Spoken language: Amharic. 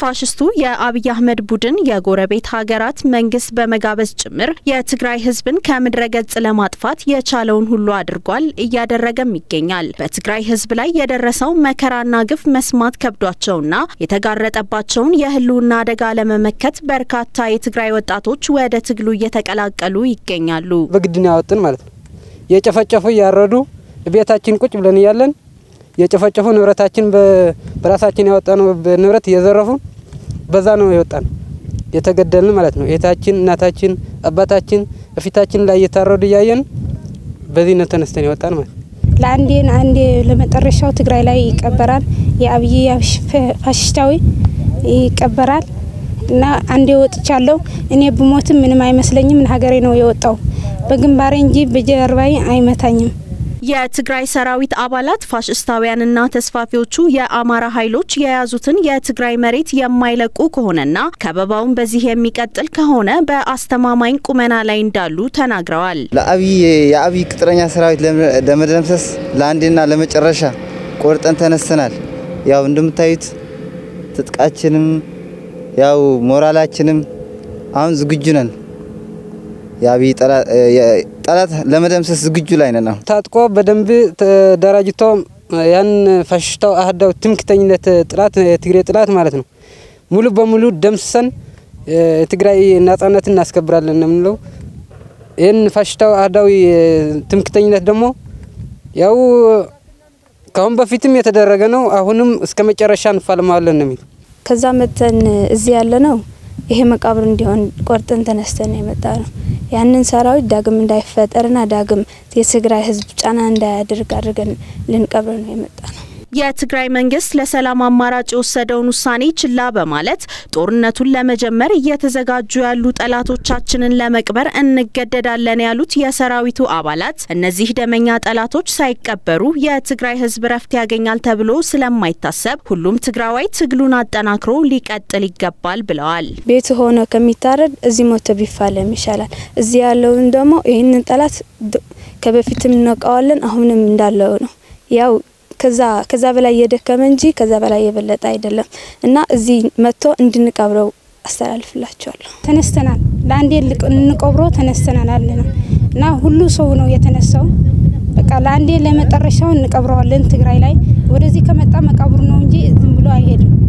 ፋሽስቱ የአብይ አህመድ ቡድን የጎረቤት ሀገራት መንግስት በመጋበዝ ጭምር የትግራይ ህዝብን ከምድረገጽ ለማጥፋት የቻለውን ሁሉ አድርጓል እያደረገም ይገኛል። በትግራይ ህዝብ ላይ የደረሰው መከራና ግፍ መስማት ከብዷቸውና የተጋረጠባቸውን የህልውና አደጋ ለመመከት በርካታ የትግራይ ወጣቶች ወደ ትግሉ እየተቀላቀሉ ይገኛሉ። በግድና ያወጥን ማለት ነው የጨፈጨፉ ያረዱ ቤታችን ቁጭ ብለን ያለን የጨፈጨፉ ንብረታችን በራሳችን ያወጣነው ንብረት የዘረፉ በዛ ነው ያወጣን የተገደልን ማለት ነው የታችን እናታችን አባታችን ፍታችን ላይ የታረዱ ያየን በዚህ ነው ተነስተን ያወጣን ማለት ላንዴን አንዴ ለመጠረሻው ትግራይ ላይ ይቀበራል የአብይ ፋሽስታዊ ይቀበራል እና አንዴ ወጥቻለሁ እኔ በሞትም ምንም አይመስለኝም ለሀገሬ ነው የወጣው በግንባሬ እንጂ በጀርባዬ አይመታኝም የትግራይ ሰራዊት አባላት ፋሽስታውያንና ተስፋፊዎቹ የአማራ ኃይሎች የያዙትን የትግራይ መሬት የማይለቁ ከሆነና ከበባውን በዚህ የሚቀጥል ከሆነ በአስተማማኝ ቁመና ላይ እንዳሉ ተናግረዋል። የአብይ ቅጥረኛ ሰራዊት ለመደምሰስ ለአንዴና ለመጨረሻ ቆርጠን ተነስተናል። ያው እንደምታዩት ትጥቃችንም ያው ሞራላችንም አሁን ዝግጁ ነን የአብይ ጠላት ለመደምሰስ ዝግጁ ላይ ነን ታጥቆ በደንብ ተደራጅቶ ያን ፋሽስታው አህዳው ትምክተኝነት ጥላት የትግራይ ጥላት ማለት ነው ሙሉ በሙሉ ደምሰን የትግራይ ነፃነትን እናስከብራለን እንምለው ይሄን ፋሽስታው አህዳው ትምክተኝነት ደሞ ያው ካሁን በፊትም የተደረገ ነው አሁንም እስከመጨረሻ እንፋለማለን ነው ከዛ መተን እዚህ ያለ ነው ይሄ መቃብር እንዲሆን ቆርጠን ተነስተን የመጣ ነው ያንን ሰራዊት ዳግም እንዳይፈጠርና ዳግም የትግራይ ህዝብ ጫና እንዳያደርግ አድርገን ልንቀብር ነው የመጣ ነው የትግራይ መንግስት ለሰላም አማራጭ ወሰደውን ውሳኔ ችላ በማለት ጦርነቱን ለመጀመር እየተዘጋጁ ያሉ ጠላቶቻችንን ለመቅበር እንገደዳለን ያሉት የሰራዊቱ አባላት እነዚህ ደመኛ ጠላቶች ሳይቀበሩ የትግራይ ህዝብ ረፍት ያገኛል ተብሎ ስለማይታሰብ ሁሉም ትግራዋይ ትግሉን አጠናክሮ ሊቀጥል ይገባል ብለዋል። ቤት ሆኖ ከሚታረድ እዚ ሞተ ቢፋለም ይሻላል እዚ ያለውን ደሞ ይሄንን ጠላት ከበፊትም እንነቃዋለን አሁንም እንዳለው ነው ያው ከዛ በላይ የደከመ እንጂ ከዛ በላይ የበለጠ አይደለም እና እዚህ መጥቶ እንድንቀብረው አስተላልፍላችኋለሁ ተነስተናል ላንዴ እንቆብሮ ተነስተናል አለና ሁሉ ሰው ነው የተነሳው በቃ ላንዴ ለመጠረሻው እንቀብረዋለን ትግራይ ላይ ወደዚህ ከመጣ መቃብሩ ነው እንጂ ዝም ብሎ አይሄድም